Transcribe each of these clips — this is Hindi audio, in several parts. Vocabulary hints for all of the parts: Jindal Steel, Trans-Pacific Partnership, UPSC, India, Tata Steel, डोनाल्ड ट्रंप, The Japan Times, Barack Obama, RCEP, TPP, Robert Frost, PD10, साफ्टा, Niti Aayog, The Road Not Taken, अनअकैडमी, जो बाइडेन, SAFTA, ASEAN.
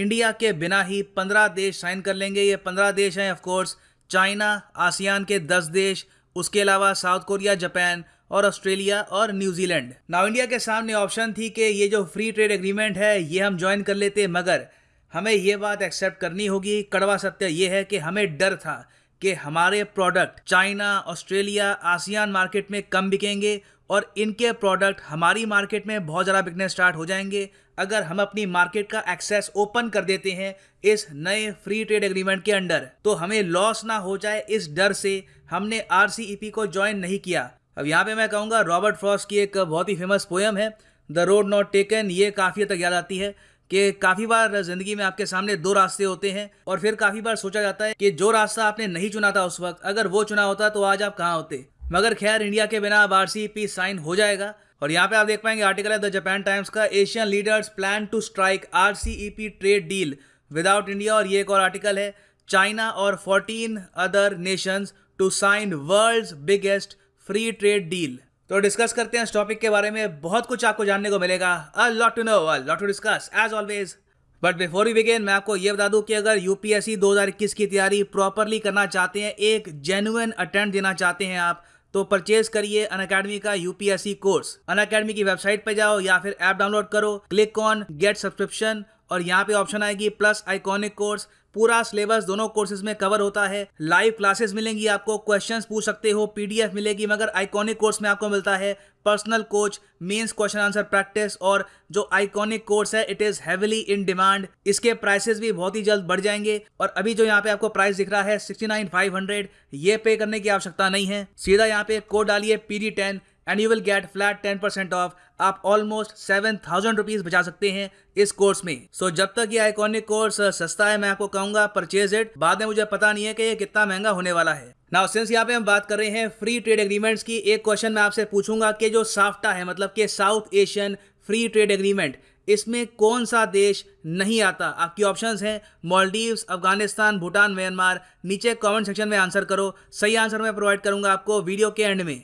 इंडिया के बिना ही 15 देश साइन कर लेंगे। ये 15 देश हैं ऑफकोर्स चाइना, आसियान के 10 देश, उसके अलावा साउथ कोरिया, जापान और ऑस्ट्रेलिया और न्यूजीलैंड। नाउ इंडिया के सामने ऑप्शन थी कि ये जो फ्री ट्रेड एग्रीमेंट है ये हम ज्वाइन कर लेते, मगर हमें ये बात एक्सेप्ट करनी होगी। कड़वा सत्य ये है कि हमें डर था कि हमारे product China, Australia, ASEAN market में कम बिकेंगे और इनके प्रोडक्ट हमारी मार्केट में बहुत ज़्यादा बिकने स्टार्ट हो जाएंगे अगर हम अपनी मार्केट का एक्सेस ओपन कर देते हैं इस नए फ्री ट्रेड एग्रीमेंट के अंडर, तो हमें लॉस ना हो जाए। इस डर से हमने RCEP को ज्वाइन नहीं किया। अब यहाँ पे मैं कहूँगा रॉबर्ट फ्रॉस्ट की एक बहुत ही फेमस पोएम है द रोड नॉट टेकन, ये काफ़ी तक याद आती है कि काफ़ी बार ज़िंदगी में आपके सामने दो रास्ते होते हैं और फिर काफ़ी बार सोचा जाता है कि जो रास्ता आपने नहीं चुना था उस वक्त, अगर वो चुना होता तो आज आप कहाँ होते। मगर खैर इंडिया के बिना अब RCEP साइन हो जाएगा। और यहाँ पे आप देख पाएंगे आर्टिकल है द जापान टाइम्स का, Asian leaders plan to strike RCEP trade deal without India. और ये एक और आर्टिकल है, चाइना और 14 other nations to sign world's biggest free trade deal. तो डिस्कस करते हैं इस टॉपिक के बारे में, बहुत कुछ आपको जानने को मिलेगा, a lot to know, a lot to discuss as always. But before we begin मैं आपको ये बता दूं कि अगर UPSC 2021 की तैयारी प्रॉपरली करना चाहते हैं, एक जेन्युइन अटेम्प्ट देना चाहते हैं आप, तो परचेज करिए अनअकैडमी का UPSC कोर्स। अनअकैडमी की वेबसाइट पे जाओ या फिर ऐप डाउनलोड करो, क्लिक ऑन गेट सब्सक्रिप्शन और यहाँ पे ऑप्शन आएगी प्लस आइकॉनिक कोर्स। पूरा सिलेबस दोनों कोर्सेज में कवर होता है, लाइव क्लासेस मिलेंगी आपको, क्वेश्चंस पूछ सकते हो, PDF मिलेगी। मगर आइकॉनिक कोर्स में आपको मिलता है personal coach, mains question answer practice, और जो आइकॉनिक कोर्स है it is heavily in demand. इसके प्राइसेस भी बहुत ही जल्द बढ़ जाएंगे और अभी जो यहाँ पे आपको प्राइस दिख रहा है 69,500, ये पे करने की आवश्यकता नहीं है। सीधा यहाँ पे कोड डालिए PD10 and you will get flat 10% off. आप ऑलमोस्ट 7,000 रुपीज़ बचा सकते हैं इस कोर्स में। सो जब तक ये आइकॉनिक कोर्स सस्ता है मैं आपको कहूँगा परचेज इट, बाद में मुझे पता नहीं है कि ये कितना महंगा होने वाला है। नाउ सिंस यहाँ पे हम बात कर रहे हैं फ्री ट्रेड एग्रीमेंट्स की, एक क्वेश्चन मैं आपसे पूछूंगा कि जो साफ्टा है, मतलब कि south Asian free trade agreement, इसमें कौन सा देश नहीं आता। आपकी ऑप्शंस हैं मालदीव्स, अफगानिस्तान, भूटान, म्यांमार। नीचे कॉमेंट सेक्शन में आंसर करो, सही आंसर मैं प्रोवाइड करूँगा आपको वीडियो के एंड में।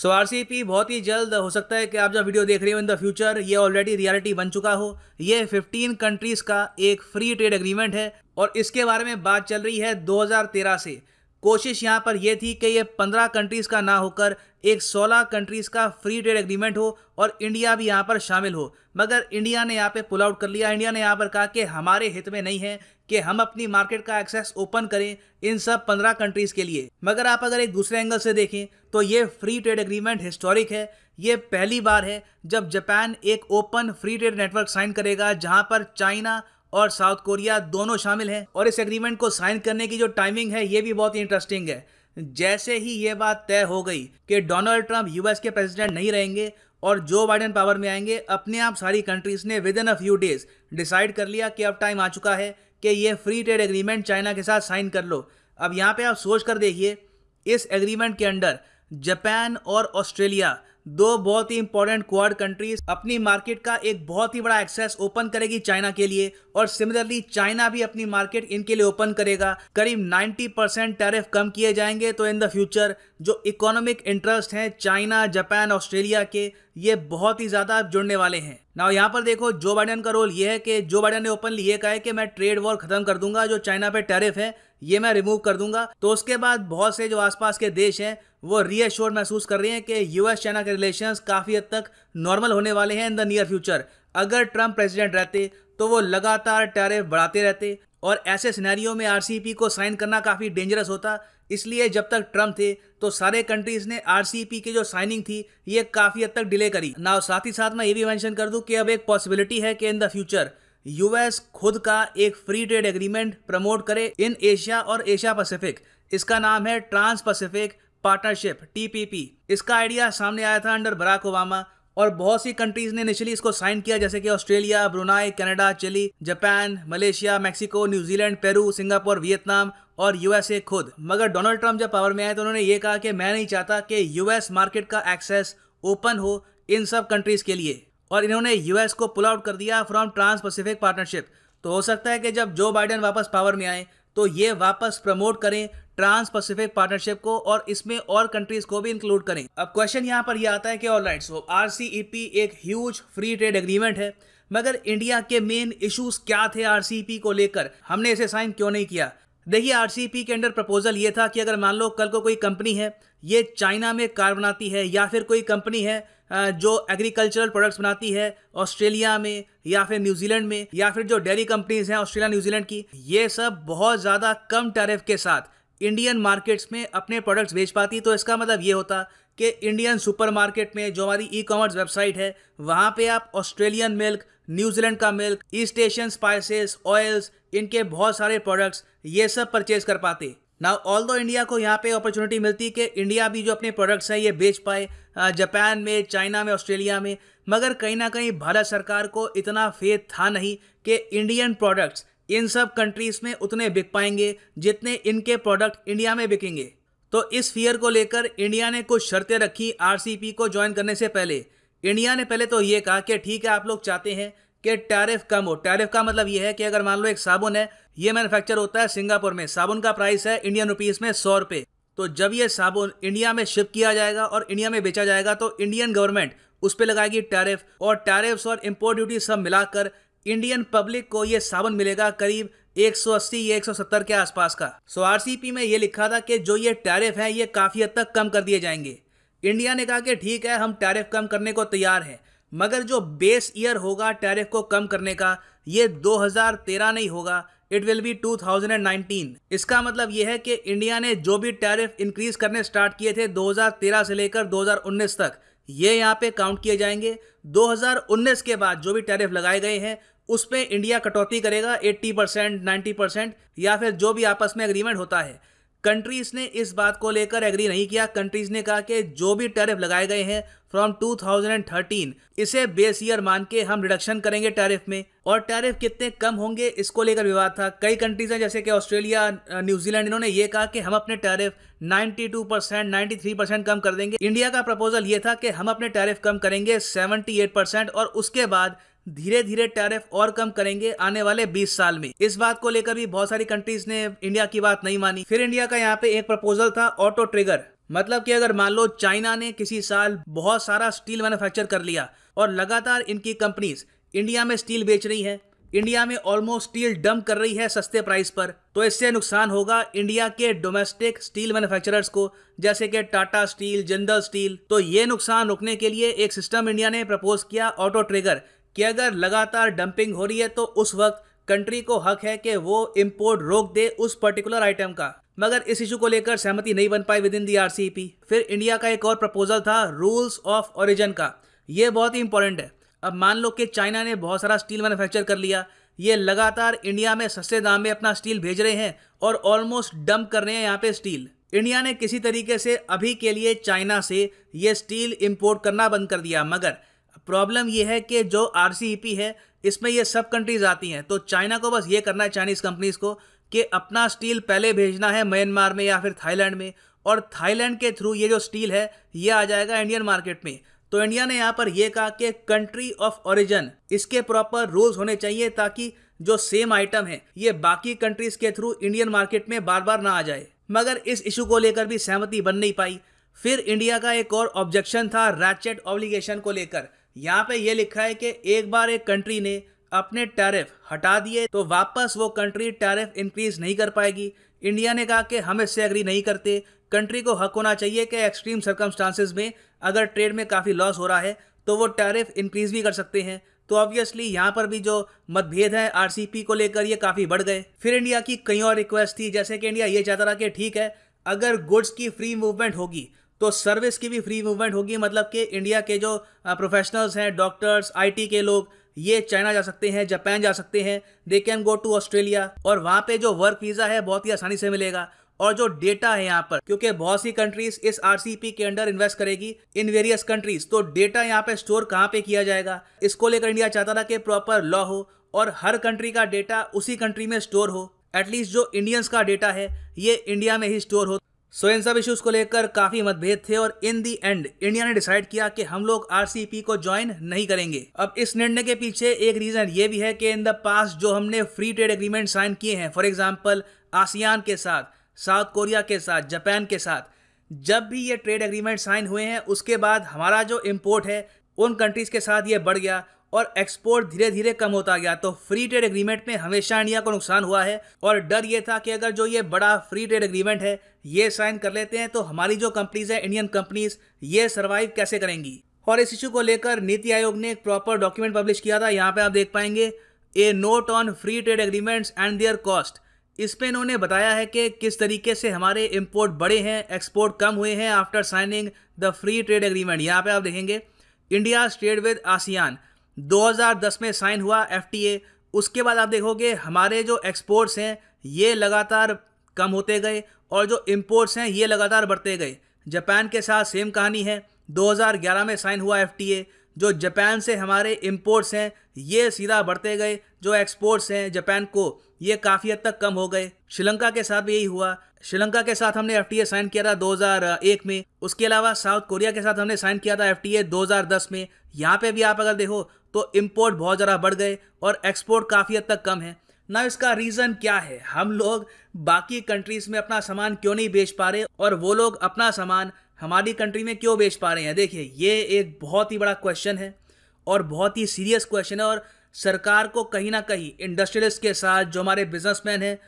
सो RCEP बहुत ही जल्द, हो सकता है कि आप जब वीडियो देख रहे हो इन द फ्यूचर ये ऑलरेडी रियलिटी बन चुका हो। ये 15 कंट्रीज़ का एक फ्री ट्रेड एग्रीमेंट है और इसके बारे में बात चल रही है 2013 से। कोशिश यहाँ पर यह थी कि ये 15 कंट्रीज़ का ना होकर एक 16 कंट्रीज़ का फ्री ट्रेड एग्रीमेंट हो और इंडिया भी यहाँ पर शामिल हो, मगर इंडिया ने यहाँ पे पुल आउट कर लिया। इंडिया ने यहाँ पर कहा कि हमारे हित में नहीं है कि हम अपनी मार्केट का एक्सेस ओपन करें इन सब 15 कंट्रीज़ के लिए। मगर आप अगर एक दूसरे एंगल से देखें तो ये फ्री ट्रेड एग्रीमेंट हिस्टोरिक है। ये पहली बार है जब जापान एक open free trade network sign करेगा जहाँ पर चाइना और साउथ कोरिया दोनों शामिल हैं। और इस एग्रीमेंट को साइन करने की जो टाइमिंग है ये भी बहुत ही इंटरेस्टिंग है। जैसे ही ये बात तय हो गई कि डोनाल्ड ट्रंप US के प्रेसिडेंट नहीं रहेंगे और जो बाइडेन पावर में आएंगे, अपने आप सारी कंट्रीज़ ने within a few days decide कर लिया कि अब टाइम आ चुका है कि ये फ्री ट्रेड एग्रीमेंट चाइना के साथ साइन कर लो। अब यहाँ पर आप सोच कर देखिए, इस एग्रीमेंट के अंडर जापान और ऑस्ट्रेलिया, दो बहुत ही इंपॉर्टेंट क्वाड कंट्रीज, अपनी मार्केट का एक बहुत ही बड़ा एक्सेस ओपन करेगी चाइना के लिए और सिमिलरली चाइना भी अपनी मार्केट इनके लिए ओपन करेगा। करीब 90% टैरिफ कम किए जाएंगे। तो इन द फ्यूचर जो इकोनॉमिक इंटरेस्ट हैं चाइना, जापान, ऑस्ट्रेलिया के, ये बहुत ही ज़्यादा जुड़ने वाले हैं। नाउ यहाँ पर देखो जो बाइडेन का रोल ये है कि जो बाइडेन ने ओपनली ये कहा है कि मैं ट्रेड वॉर खत्म कर दूंगा, जो चाइना पे टैरिफ है ये मैं रिमूव कर दूंगा। तो उसके बाद बहुत से जो आसपास के देश हैं वो रीअश्योर्ड महसूस कर रहे हैं कि US चाइना के रिलेशंस काफ़ी हद तक नॉर्मल होने वाले हैं इन द नियर फ्यूचर। अगर ट्रंप प्रेसिडेंट रहते तो वो लगातार टैरिफ बढ़ाते रहते और ऐसे सिनेरियो में RCEP को साइन करना काफ़ी डेंजरस होता। इसलिए जब तक ट्रम्प थे तो सारे कंट्रीज़ ने RCEP की जो साइनिंग थी ये काफ़ी हद तक डिले करी। ना साथ ही साथ मैं ये भी मेंशन कर दूं कि अब एक पॉसिबिलिटी है कि इन द फ्यूचर US खुद का एक फ्री ट्रेड एग्रीमेंट प्रमोट करे इन एशिया और एशिया पैसिफिक। इसका नाम है ट्रांस-पैसिफिक पार्टनरशिप TPP। इसका आइडिया सामने आया था अंडर बराक ओबामा और बहुत सी कंट्रीज़ ने इनिशियली इसको साइन किया, जैसे कि Australia, Brunei, Canada, Chile, Japan, Malaysia, Mexico, New Zealand, Peru, Singapore, Vietnam और USA खुद। मगर डोनाल्ड ट्रंप जब पावर में आए तो उन्होंने ये कहा कि मैं नहीं चाहता कि US मार्केट का एक्सेस ओपन हो इन सब कंट्रीज़ के लिए, और इन्होंने US को पुल आउट कर दिया फ्रॉम ट्रांस पैसिफिक पार्टनरशिप। तो हो सकता है कि जब जो बाइडेन वापस पावर में आए तो ये वापस प्रमोट करें ट्रांस पैसिफिक पार्टनरशिप को और इसमें और कंट्रीज को भी इंक्लूड करें। अब क्वेश्चन यहाँ पर यह आता है कि ऑलराइट, सो RCEP एक ह्यूज फ्री ट्रेड एग्रीमेंट है मगर इंडिया के मेन इश्यूज क्या थे आरसीईपी को लेकर, हमने इसे साइन क्यों नहीं किया। देखिए आरसीईपी के अंडर प्रपोजल ये था कि अगर मान लो कल को कोई कंपनी है ये चाइना में कार बनाती है, या फिर कोई कंपनी है जो एग्रीकल्चरल प्रोडक्ट्स बनाती है ऑस्ट्रेलिया में या फिर न्यूजीलैंड में, या फिर जो डेयरी कंपनीज हैं ऑस्ट्रेलिया न्यूजीलैंड की, ये सब बहुत ज़्यादा कम टैरिफ के साथ इंडियन मार्केट्स में अपने प्रोडक्ट्स बेच पाती, तो इसका मतलब ये होता कि इंडियन सुपरमार्केट में जो हमारी ई कॉमर्स वेबसाइट है वहाँ पे आप ऑस्ट्रेलियन मिल्क, न्यूजीलैंड का milk, east Asian spices, oils, इनके बहुत सारे प्रोडक्ट्स ये सब परचेज कर पाते। नाउ ऑल दो इंडिया को यहाँ पे अपॉर्चुनिटी मिलती कि इंडिया भी जो अपने प्रोडक्ट्स हैं ये बेच पाए जापान में, चाइना में, ऑस्ट्रेलिया में, मगर कहीं ना कहीं भारत सरकार को इतना फेथ था नहीं कि इंडियन प्रोडक्ट्स इन सब कंट्रीज़ में उतने बिक पाएंगे जितने इनके प्रोडक्ट इंडिया में बिकेंगे। तो इस फियर को लेकर इंडिया ने कुछ शर्तें रखी आरसीईपी को ज्वाइन करने से पहले। इंडिया ने पहले तो ये कहा कि ठीक है आप लोग चाहते हैं कि टैरिफ कम हो। टैरिफ का मतलब ये है कि अगर मान लो एक साबुन है, ये मैन्युफैक्चर होता है सिंगापुर में, साबुन का प्राइस है इंडियन रुपीस में 100 रुपये, तो जब ये साबुन इंडिया में शिप किया जाएगा और इंडिया में बेचा जाएगा तो इंडियन गवर्नमेंट उस पर लगाएगी टैरिफ, और टैरिफ्स और इम्पोर्ट ड्यूटी सब मिलाकर इंडियन पब्लिक को ये साबुन मिलेगा करीब 180 या 170 के आसपास का। सो आरसीपी में ये लिखा था कि जो ये टैरिफ है ये काफ़ी हद तक कम कर दिए जाएंगे। इंडिया ने कहा कि ठीक है हम टैरिफ कम करने को तैयार हैं, मगर जो बेस ईयर होगा टैरिफ को कम करने का ये 2013 नहीं होगा, इट विल बी 2019। इसका मतलब ये है कि इंडिया ने जो भी टैरिफ इंक्रीज करने स्टार्ट किए थे 2013 से लेकर 2019 तक, ये यहाँ पे काउंट किए जाएंगे। 2019 के बाद जो भी टैरिफ लगाए गए हैं उस पर इंडिया कटौती करेगा 80%, 90% या फिर जो भी आपस में एग्रीमेंट होता है। कंट्रीज़ ने इस बात को लेकर एग्री नहीं किया। कंट्रीज़ ने कहा कि जो भी टैरिफ लगाए गए हैं फ्रॉम 2013 इसे बेस ईयर मान के हम रिडक्शन करेंगे टैरिफ में, और टैरिफ कितने कम होंगे इसको लेकर विवाद था। कई कंट्रीज़ हैं जैसे कि ऑस्ट्रेलिया, न्यूजीलैंड, इन्होंने ये कहा कि हम अपने टैरिफ 92%, 93% कम कर देंगे। इंडिया का प्रपोजल ये था कि हम अपने टैरिफ कम करेंगे 78% और उसके बाद धीरे धीरे टैरिफ और कम करेंगे आने वाले 20 साल में। इस बात को लेकर भी बहुत सारी कंट्रीज ने इंडिया की बात नहीं मानी। फिर इंडिया का यहाँ पे एक प्रपोजल था ऑटो ट्रिगर, मतलब कि अगर मान लो चाइना ने किसी साल बहुत सारा स्टील मैन्युफैक्चर कर लिया और लगातार इनकी कंपनीज इंडिया में स्टील बेच रही है, इंडिया में ऑलमोस्ट स्टील डंप कर रही है सस्ते प्राइस पर, तो इससे नुकसान होगा इंडिया के डोमेस्टिक स्टील मैन्युफैक्चरर्स को जैसे कि टाटा स्टील, जिंदल स्टील। तो ये नुकसान रोकने के लिए एक सिस्टम इंडिया ने प्रपोज किया ऑटो ट्रिगर, कि अगर लगातार डंपिंग हो रही है तो उस वक्त कंट्री को हक है कि वो इंपोर्ट रोक दे उस पर्टिकुलर आइटम का, मगर इस इशू को लेकर सहमति नहीं बन पाई विद इन दी आरसीईपी। फिर इंडिया का एक और प्रपोजल था रूल्स ऑफ ओरिजिन का, ये बहुत ही इंपॉर्टेंट है। अब मान लो कि चाइना ने बहुत सारा स्टील मैन्युफैक्चर कर लिया, ये लगातार इंडिया में सस्ते दाम में अपना स्टील भेज रहे हैं और ऑलमोस्ट डंप कर रहे हैं यहाँ पे स्टील। इंडिया ने किसी तरीके से अभी के लिए चाइना से ये स्टील इम्पोर्ट करना बंद कर दिया, मगर प्रॉब्लम यह है कि जो आरसीईपी है इसमें ये सब कंट्रीज आती हैं, तो चाइना को बस ये करना है चाइनीज़ कंपनीज़ को कि अपना स्टील पहले भेजना है म्यांमार में या फिर थाईलैंड में, और थाईलैंड के थ्रू ये जो स्टील है ये आ जाएगा इंडियन मार्केट में। तो इंडिया ने यहाँ पर यह कहा कि कंट्री ऑफ ओरिजिन इसके प्रॉपर रूल्स होने चाहिए ताकि जो सेम आइटम है ये बाकी कंट्रीज़ के थ्रू इंडियन मार्केट में बार बार ना आ जाए, मगर इस इशू को लेकर भी सहमति बन नहीं पाई। फिर इंडिया का एक और ऑब्जेक्शन था रैचेट ऑब्लिगेशन को लेकर। यहाँ पे ये लिखा है कि एक बार एक कंट्री ने अपने टैरिफ हटा दिए तो वापस वो कंट्री टैरिफ इंक्रीज नहीं कर पाएगी। इंडिया ने कहा कि हम इससे एग्री नहीं करते, कंट्री को हक होना चाहिए कि एक्सट्रीम सर्कमस्टांसेस में अगर ट्रेड में काफ़ी लॉस हो रहा है तो वो टैरिफ इंक्रीज भी कर सकते हैं। तो ऑब्वियसली यहाँ पर भी जो मतभेद है आरसीईपी को लेकर ये काफ़ी बढ़ गए। फिर इंडिया की कई और रिक्वेस्ट थी, जैसे कि इंडिया ये चाहता था कि ठीक है अगर गुड्स की फ्री मूवमेंट होगी तो सर्विस की भी फ्री मूवमेंट होगी, मतलब कि इंडिया के जो प्रोफेशनल्स हैं, डॉक्टर्स, आईटी के लोग, ये चाइना जा सकते हैं, जापान जा सकते हैं, they can go to Australia, और वहाँ पे जो वर्क वीज़ा है बहुत ही आसानी से मिलेगा। और जो डेटा है यहाँ पर, क्योंकि बहुत सी कंट्रीज इस आरसीईपी के अंडर इन्वेस्ट करेगी इन वेरियस कंट्रीज, तो डेटा यहाँ पे स्टोर कहाँ पे किया जाएगा, इसको लेकर इंडिया चाहता था कि प्रॉपर लॉ हो और हर कंट्री का डेटा उसी कंट्री में स्टोर हो, एटलीस्ट जो इंडियंस का डेटा है ये इंडिया में ही स्टोर हो। सो इन सब इश्यूज़ को लेकर काफ़ी मतभेद थे और इन दी एंड इंडिया ने डिसाइड किया कि हम लोग आरसीईपी को ज्वाइन नहीं करेंगे। अब इस निर्णय के पीछे एक रीज़न ये भी है कि इन द पास्ट जो हमने फ्री ट्रेड एग्रीमेंट साइन किए हैं, फॉर एग्जांपल आसियान के साथ, साउथ कोरिया के साथ, जापान के साथ, जब भी ये ट्रेड एग्रीमेंट साइन हुए हैं उसके बाद हमारा जो इम्पोर्ट है उन कंट्रीज़ के साथ ये बढ़ गया और एक्सपोर्ट धीरे धीरे कम होता गया। तो फ्री ट्रेड एग्रीमेंट में हमेशा इंडिया को नुकसान हुआ है और डर ये था कि अगर जो ये बड़ा फ्री ट्रेड एग्रीमेंट है ये साइन कर लेते हैं तो हमारी जो कंपनीज है इंडियन कंपनीज ये सर्वाइव कैसे करेंगी। और इस इशू को लेकर नीति आयोग ने एक प्रॉपर डॉक्यूमेंट पब्लिश किया था, यहाँ पे आप देख पाएंगे a note on free trade agreements and their cost. इस पे इन्होंने बताया है कि किस तरीके से हमारे इंपोर्ट बढ़े हैं, एक्सपोर्ट कम हुए हैं after signing the free trade agreement. यहाँ पे आप देखेंगे इंडिया ट्रेड विद आसियान 2010 में साइन हुआ एफटीए, उसके बाद आप देखोगे हमारे जो एक्सपोर्ट्स हैं ये लगातार कम होते गए और जो इम्पोर्ट्स हैं ये लगातार बढ़ते गए। जापान के साथ सेम कहानी है, 2011 में साइन हुआ एफटीए, जो जापान से हमारे इम्पोर्ट्स हैं ये सीधा बढ़ते गए, जो एक्सपोर्ट्स हैं जापान को ये काफ़ी हद तक कम हो गए। श्रीलंका के साथ भी यही हुआ, श्रीलंका के साथ हमने एफटीए साइन किया था 2001 में, उसके अलावा साउथ कोरिया के साथ हमने साइन किया था एफटीए 2010 में। यहाँ पे भी आप अगर देखो तो इम्पोर्ट बहुत ज़्यादा बढ़ गए और एक्सपोर्ट काफ़ी हद तक कम है ना। इसका रीज़न क्या है, हम लोग बाकी कंट्रीज़ में अपना सामान क्यों नहीं बेच पा रहे और वो लोग अपना सामान हमारी कंट्री में क्यों बेच पा रहे हैं। देखिए ये एक बहुत ही बड़ा क्वेश्चन है और बहुत ही सीरियस क्वेश्चन है और सरकार को कहीं ना कहीं इंडस्ट्रियलिस्ट के साथ, जो हमारे बिजनेसमैन हैं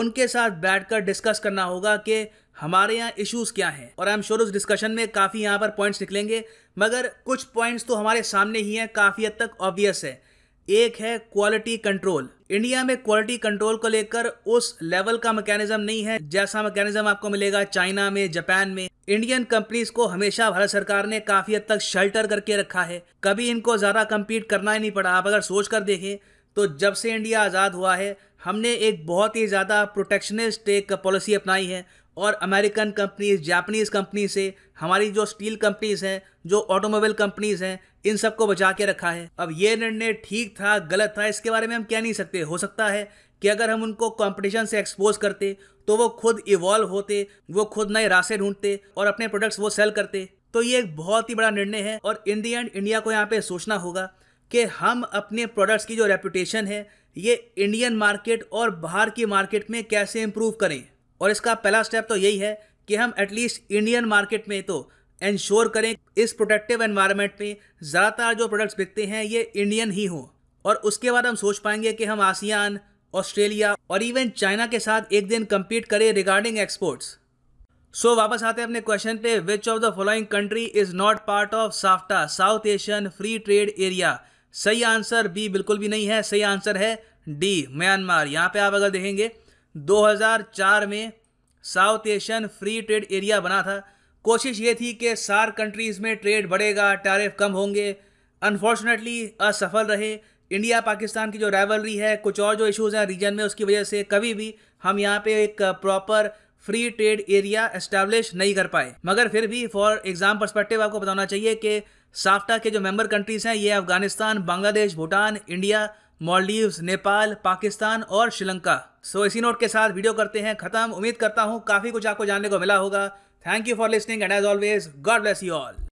उनके साथ बैठकर डिस्कस करना होगा कि हमारे यहाँ इश्यूज़ क्या हैं। और आई एम श्योर उस डिस्कशन में काफ़ी यहाँ पर पॉइंट्स निकलेंगे, मगर कुछ पॉइंट्स तो हमारे सामने ही हैं, काफ़ी हद तक ऑब्वियस है। एक है क्वालिटी कंट्रोल। इंडिया में क्वालिटी कंट्रोल को लेकर उस लेवल का मैकेनिज्म नहीं है जैसा मैकेनिज्म आपको मिलेगा चाइना में, जापान में। इंडियन कंपनीज को हमेशा भारत सरकार ने काफी हद तक शेल्टर करके रखा है, कभी इनको ज्यादा कम्पीट करना ही नहीं पड़ा। आप अगर सोच कर देखें तो जब से इंडिया आज़ाद हुआ है हमने एक बहुत ही ज़्यादा प्रोटेक्शनिस्ट एक पॉलिसी अपनाई है और अमेरिकन कंपनीज, जापानीज़ कंपनी से, हमारी जो स्टील कंपनीज़ हैं, जो ऑटोमोबाइल कंपनीज़ हैं, इन सब को बचा के रखा है। अब ये निर्णय ठीक था गलत था इसके बारे में हम कह नहीं सकते, हो सकता है कि अगर हम उनको कंपटीशन से एक्सपोज करते तो वो खुद इवॉल्व होते, वो खुद नए रास्ते ढूंढते और अपने प्रोडक्ट्स वो सेल करते। तो ये एक बहुत ही बड़ा निर्णय है और इन दी एंड इंडिया को यहाँ पर सोचना होगा कि हम अपने प्रोडक्ट्स की जो रेपुटेशन है ये इंडियन मार्केट और बाहर की मार्केट में कैसे इम्प्रूव करें। और इसका पहला स्टेप तो यही है कि हम एटलीस्ट इंडियन मार्केट में तो इंश्योर करें इस प्रोटेक्टिव एनवायरनमेंट में ज़्यादातर जो प्रोडक्ट्स बिकते हैं ये इंडियन ही हों। और उसके बाद हम सोच पाएंगे कि हम आसियान, ऑस्ट्रेलिया और इवन चाइना के साथ एक दिन कम्पीट करें रिगार्डिंग एक्सपोर्ट्स। सो वापस आते हैं अपने क्वेश्चन पे, which of the following country is not part of साफ्टा south Asian free trade area. सही आंसर बी बिल्कुल भी नहीं है, सही आंसर है डी म्यांमार। यहाँ पे आप अगर देखेंगे 2004 में south Asian free trade area बना था, कोशिश ये थी कि सार्क कंट्रीज़ में ट्रेड बढ़ेगा, टैरिफ कम होंगे, अनफॉर्चुनेटली असफल रहे। इंडिया पाकिस्तान की जो राइवलरी है, कुछ और जो इश्यूज़ हैं रीजन में, उसकी वजह से कभी भी हम यहाँ पे एक proper free trade area establish नहीं कर पाए। मगर फिर भी फॉर एग्जाम पर्सपेक्टिव आपको बताना चाहिए कि साफ्टा के जो मेंबर कंट्रीज़ हैं ये अफगानिस्तान, बांग्लादेश, भूटान, इंडिया, मालदीव्स, नेपाल, पाकिस्तान और श्रीलंका। सो इसी नोट के साथ वीडियो करते हैं ख़त्म। उम्मीद करता हूँ काफ़ी कुछ आपको जानने को मिला होगा। Thank you for listening and as always God bless you all.